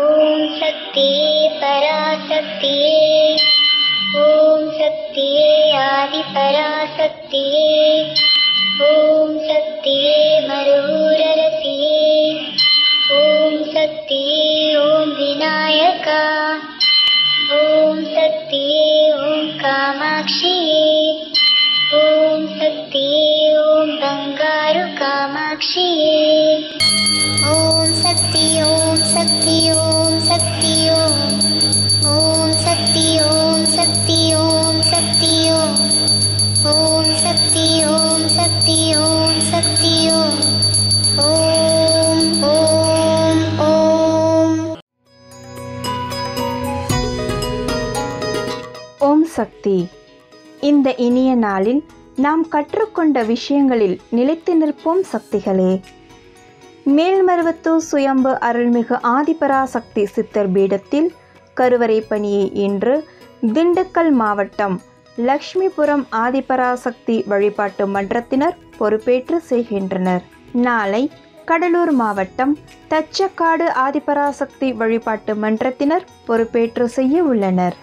ओम शक्ति पराशक्ति ओम शक्ति आदि पराशक्ति ओम शक्ति मरूर रति ओम शक्ति ओम विनायका ओम शक्ति ओम कामाक्षी ओम शक्ति ओम बंगारु कामाक्षी ओम शक्ति ओम शक्ति ओम शक्ति ओम शक्ति ओम शक्ति ओम शक्ति ओम शक्ति ओम शक्ति ओम शक्ति ओम ओम ओम ओम शक्ति। இந்த இனிய நாளில் நாம் கற்றுக்கொண்ட விஷயங்களில் நிலைத்து நிற்போம் சக்திகளே. மேல்மருவத்தூர் சுயம்பு அருள்மிகு ஆதிபராசக்தி சித்தர் பீடத்தில் கருவறை பணியை இன்று திண்டுக்கல் மாவட்டம் லக்ஷ்மிபுரம் ஆதிபராசக்தி வழிபாட்டு மன்றத்தினர் பொறுப்பேற்று செய்கின்றனர். நாளை கடலூர் மாவட்டம் தச்சக்காடு ஆதிபராசக்தி வழிபாட்டு மன்றத்தினர் பொறுப்பேற்று செய்ய உள்ளனர்.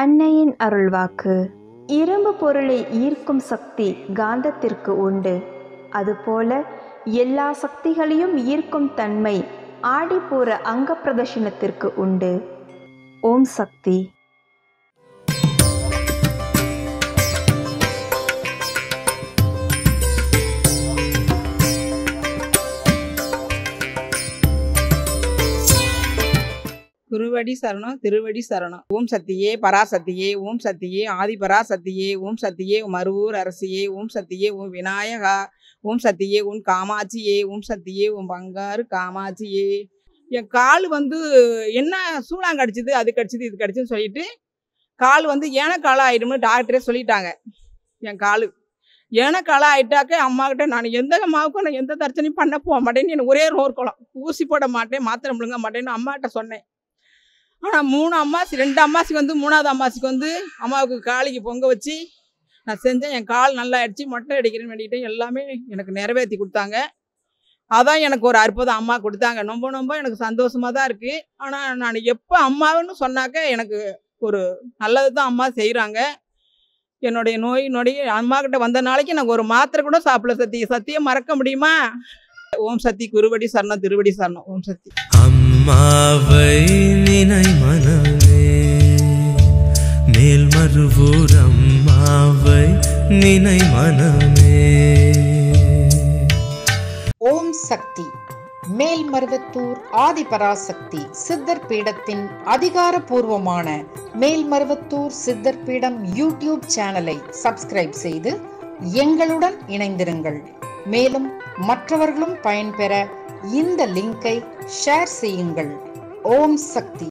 அன்னையின் அருள்வாக்கு. இரும்பு பொருளை ஈர்க்கும் சக்தி காந்தத்திற்கு உண்டு. அதுபோல எல்லா சக்திகளையும் ஈர்க்கும் தன்மை ஆடிப்பூர அங்க பிரதர்ஷனத்திற்கு உண்டு. ஓம் சக்தி. குருவடி சரணம், திருவடி சரணம். ஓம் சக்தியே பராசக்தியே ஓம் சக்தியே ஆதிபராசக்தியே ஓம் சக்தியே மருவூர் அரசியே ஓம் சக்தியே ஓம் விநாயகா ஓம் சக்தியே உன் காமாட்சியே ஓம் சக்தியே உன் பங்காறு காமாட்சியே. என் கால் வந்து என்ன சூழாங்க அடிச்சுது, அது கடிச்சிது இது கடிச்சுன்னு சொல்லிட்டு கால் வந்து ஏனக்காலம் ஆயிடும்னு டாக்டரே சொல்லிட்டாங்க. என் கால் ஏனக்காலம் ஆயிட்டாக்க அம்மாக்கிட்ட நான் எந்த அம்மாவுக்கும் நான் எந்த தர்ச்சனையும் பண்ண போக மாட்டேன்னு எனக்கு ஒரே நோர்க்குளம். ஊசி போட மாட்டேன், மாத்திரை முழுங்க மாட்டேன்னு அம்மாட்ட சொன்னேன். ஆனால் மூணு அம்மாசி, ரெண்டு அம்மாசிக்கு வந்து மூணாவது அம்மாசிக்கு வந்து அம்மாவுக்கு காலிக்கு பொங்க வச்சு நான் செஞ்சேன். என் கால் நல்லா அடித்து மொட்டை அடிக்கிறேன்னு வேண்டிகிட்டே எல்லாமே எனக்கு நிறைவேற்றி கொடுத்தாங்க. அதான் எனக்கு ஒரு அற்புதம் அம்மா கொடுத்தாங்க. ரொம்ப ரொம்ப எனக்கு சந்தோஷமாக தான் இருக்குது. ஆனால் நான் எப்போ அம்மாவுன்னு சொன்னாக்க எனக்கு ஒரு நல்லது தான் அம்மா செய்கிறாங்க. என்னுடைய நோயினுடைய அம்மாக்கிட்ட வந்த நாளைக்கு எனக்கு ஒரு மாத்திரை கூட சாப்பிடல. சத்தியை மறக்க முடியுமா? ஓம் சக்தி. குருவடி சரணம், திருவடி சரணம். ஓம் சக்தி. அம்மாவை நினை மனமே மேல் மருவூர் அம்மாவை நினை மனமே. ஓம் சக்தி. மேல்மருவத்தூர் ஆதிபராசக்தி சித்தர் பீடத்தின் அதிகாரபூர்வமான மேல்மருவத்தூர் சித்தர் பீடம் யூடியூப் சேனலை சப்ஸ்கிரைப் செய்து எங்களுடன் இணைந்திருங்கள். மேலும் மற்றவர்களும் பயன்பெற இந்த லிங்கை ஷேர் செய்யுங்கள். ஓம் சக்தி.